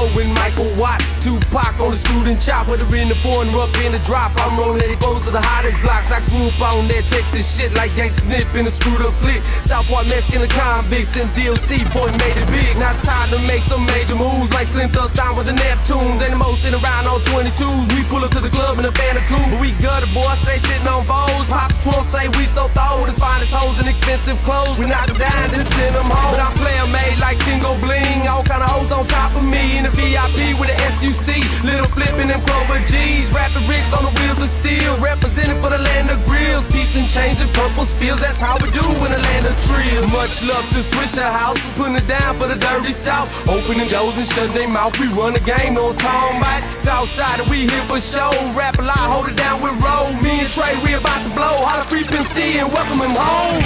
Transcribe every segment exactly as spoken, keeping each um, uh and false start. D-Vo and Michael Watts. Tupac on the screwed and chop, whether in the four and up in the drop. I'm rolling at the foes of the hottest blocks. I grew up on that Texas shit like Yank Sniff in a screwed up clip. Southwark Mesk in the convicts and D L C, boy made it big. Now it's time to make some major moves like Slim Thug signed with the Neptunes. Ain't the most in around all twenty-twos. We pull up to the club in a van of cool, but we gutter boy, stay sitting on foes. Pop Trump say we so thawed, as fine as hoes in expensive clothes. We knock them down and send them home. But I play them made like Chingo Bling, all kind of hoes on top of me in the V I P with the S U C. Little flipping them Clover G's, rapping ricks on the wheels of steel, represented for the land of grills, peace and change and purple spills. That's how we do in the land of trills. Much love to Swisher House, putting it down for the dirty South, opening doors and shutting their mouth. We run the game on Tom White, Southside, and we here for show. Rap a lot, hold it down with roll. Me and Trey, we about to blow. Holla free Pimp C and welcome him home.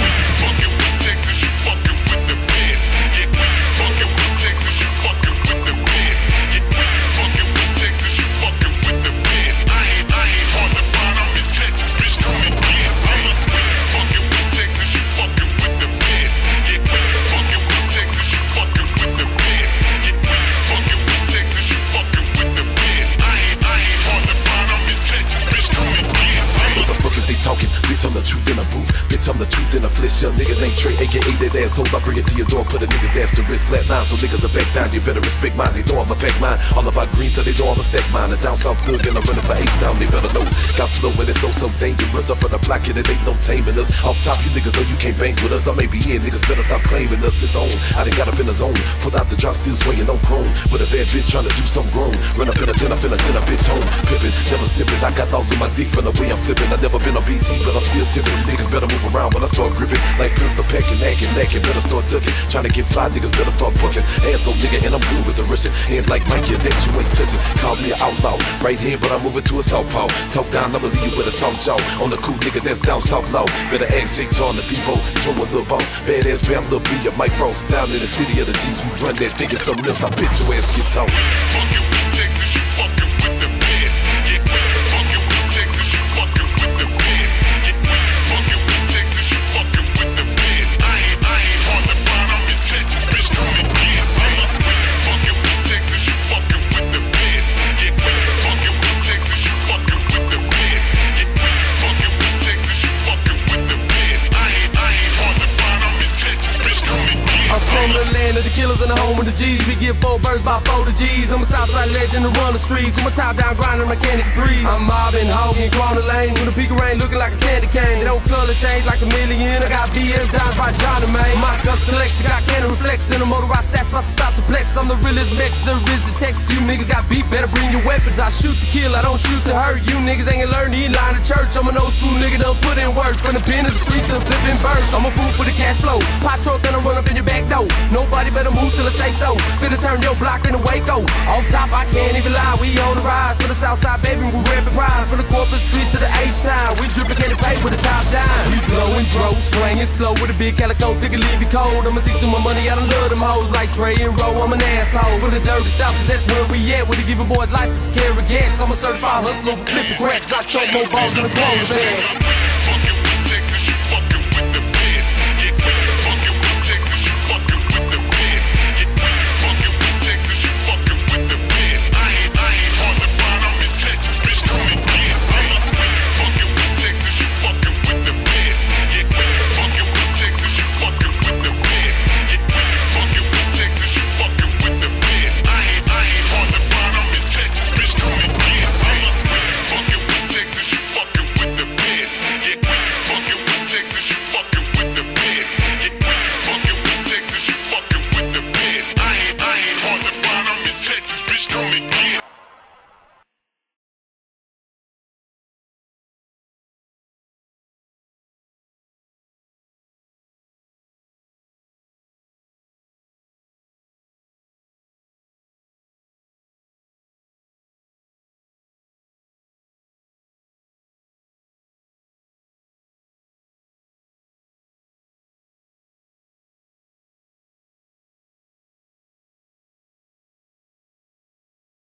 Bitch, I'm the truth in a booth. Bitch, I'm the truth in a flesh. Your niggas ain't Trey, A K A that asshole. I bring it to your door, put a niggas ass to wrist flat line. So niggas are back down, you better respect mine. They know I'm a pack mine. All about green, so they know I'm a stack mine. A down south thug and I'm running for H-Town, they better know. Got flow and it's so, so dangerous. Up on the block and it ain't no taming us. Off top, you niggas know you can't bang with us. I may be in, niggas better stop claiming us. It's on, I done got up in the zone. Pull out the drop, still swaying on chrome. With a bad bitch trying to do some grown. Run up in a ten, I finna send a bitch home. Pippin', never sippin', I got thoughts in my dick from the way I'm flippin'. I never been on B T, but I'm still tipping. Niggas better move around when I start gripping. Like pistol packing, acting, lacking. Better start ducking. Trying to get fly, niggas better start booking. Asshole nigga, and I'm blue with the Russian. Hands like Mike, your neck you ain't touching. Call me an outlaw. Right here, but I'm moving to a southpaw. Talk down, I'ma leave you with a soft jaw. On the cool nigga that's down south loud. Better ask J-Tar and the D-Vo. Show a little boss. Badass fam, little B, your Mike Frost. Down in the city of the G's, we run that nigga. Something else, I bet your ass get tall. Of the killers in the home of the G's, we give four birds by four to G's. I'm a Southside legend to run the streets. I'm a top down grinder, mechanic breeze. I'm mobbing, hogging, growing the lane. When the peak rain looking like a candy cane, they don't color change like a million. I got B S dimes by Johnny May. My guts collection got candy reflection. The motorized stats about to stop the plex. I'm the realest Mex, the Rizzy Texas. You niggas got beef, better bring your weapons. I shoot to kill, I don't shoot to hurt. You niggas ain't learn to eat line of church. I'm an old school nigga, don't put in work. From the pen of the streets to flipping birds. I'm a fool for the cash flow. Pot truck gonna run up in your back door. Nobody better move till I say so. Finna turn your block into Waco. Off top, I can't even lie. We on the rise for the Southside, baby. We rapping pride from the corporate streets to the H-Town. We drippin' candy paint with the top down. We blowin' dro, swingin' slow with a big calico, thick and leave you cold. I'ma stick to my money, I done love them hoes like Trey and Roe. I'm an asshole for the dirty South, 'cause that's where we at. With a giving boys license to carry gas. I'm a certified hustler for flipping cracks. I choke more balls than a clothes bag.